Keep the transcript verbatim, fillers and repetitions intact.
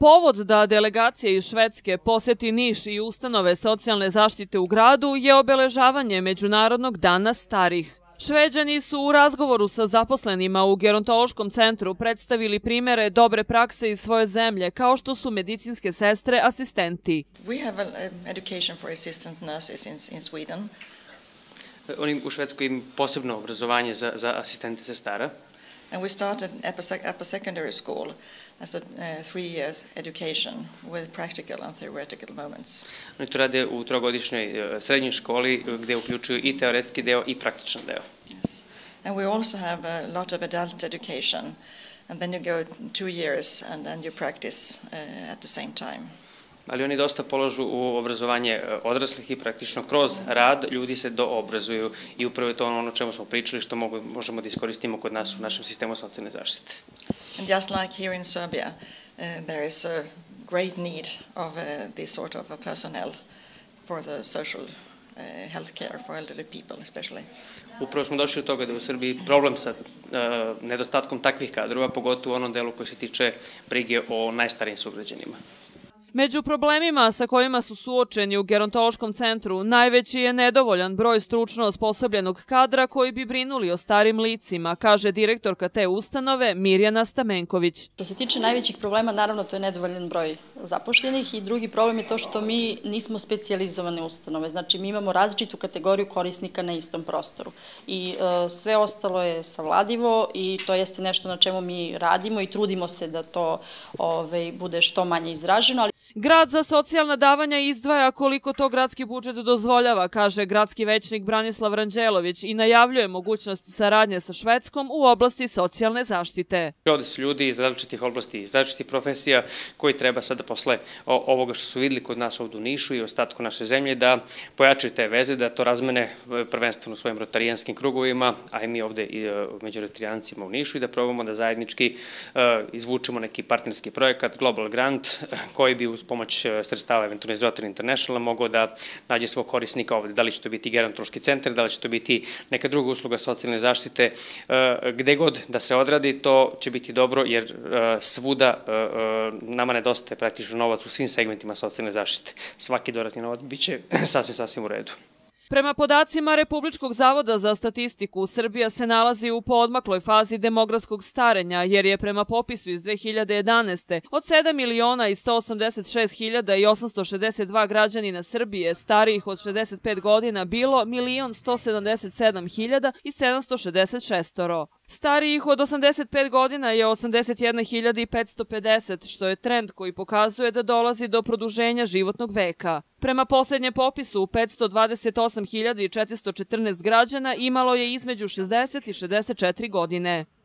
Povod da delegacija iz Švedske poseti Niš i ustanove socijalne zaštite u gradu je obeležavanje Međunarodnog dana starih. Šveđani su u razgovoru sa zaposlenima u Gerontološkom centru predstavili primere dobre prakse iz svoje zemlje, kao što su medicinske sestre asistenti. We have education for assistant nurses in Sweden. Oni u Švedskoj imaju posebno obrazovanje za, za asistente sestara. And we started upper secondary school as a uh, three-year education with practical and theoretical moments. Oni to rade u trogodišnjoj uh, srednjoj školi gdje uključuju i teoretski deo i praktičan deo. Yes. And we also have a lot of adult education, and then you go two years and then you practice uh, at the same time. Ali oni dosta polažu u obrazovanje odraslih i praktično kroz rad ljudi se doobrazuju i upravo je to ono o čemu smo pričali, što možemo da iskoristimo kod nas u našem sistemu socijalne zaštite. And just like here in Serbia, there is a great need of this sort of personnel for the social healthcare for elderly people especially. Upravo smo došli do toga da je u Srbiji problem sa nedostatkom takvih kadrova, pogotovo u onom delu koji se tiče brige o najstarijim sugrađanima. Među problemima sa kojima su suočeni u Gerontološkom centru najveći je nedovoljan broj stručno osposobljenog kadra koji bi brinuli o starim licima, kaže direktorka te ustanove Mirjana Stamenković. Što se tiče najvećih problema, naravno to je nedovoljan broj zaposlenih i drugi problem je to što mi nismo specijalizovane ustanove. Znači mi imamo različitu kategoriju korisnika na istom prostoru i e, sve ostalo je savladivo i to jeste nešto na čemu mi radimo i trudimo se da to ove, bude što manje izraženo. Ali grad za socijalna davanja izdvaja koliko to gradski budžet dozvoljava, kaže gradski većnik Branislav Ranđelović i najavljuje mogućnost saradnje sa Švedskom u oblasti socijalne zaštite. Ovdje su ljudi iz različitih oblasti, iz različitih profesija koji treba sada posle ovoga što su vidjeli kod nas ovdje u Nišu i ostatku naše zemlje da pojačaju te veze, da to razmene prvenstveno u svojim rotarijanskim krugovima, a i mi ovdje među rotarijancima u Nišu i da probamo da zajednički izvučemo neki partnerski projekat, Global Grant, koji bi uz pomoć sredstava eventualno iz Rotary Internationala mogao da nađe svog korisnika ovdje. Da li će to biti Gerontološki centar, da li će to biti neka druga usluga socijalne zaštite, gde god da se odradi, to će biti dobro jer svuda nama nedostaje praktično novac u svim segmentima socijalne zaštite. Svaki dodatni novac bit će sasvim, sasvim u redu. Prema podacima Republičkog zavoda za statistiku, Srbija se nalazi u poodmakloj fazi demografskog starenja, jer je prema popisu iz dve hiljade jedanaeste. od sedam miliona i sto osamdeset šest hiljada i osamsto šezdeset dva građanina Srbije starijih od šezdeset pet godina bilo milion sto sedamdeset sedam hiljada i sedamsto šezdeset šest. Starijih od osamdeset pet godina je osamdeset jedna hiljada i petsto pedeset, što je trend koji pokazuje da dolazi do produženja životnog veka. Prema posljednjem popisu, petsto dvadeset osam hiljada četiristo četrnaest građana imalo je između šezdeset i šezdeset četiri godine.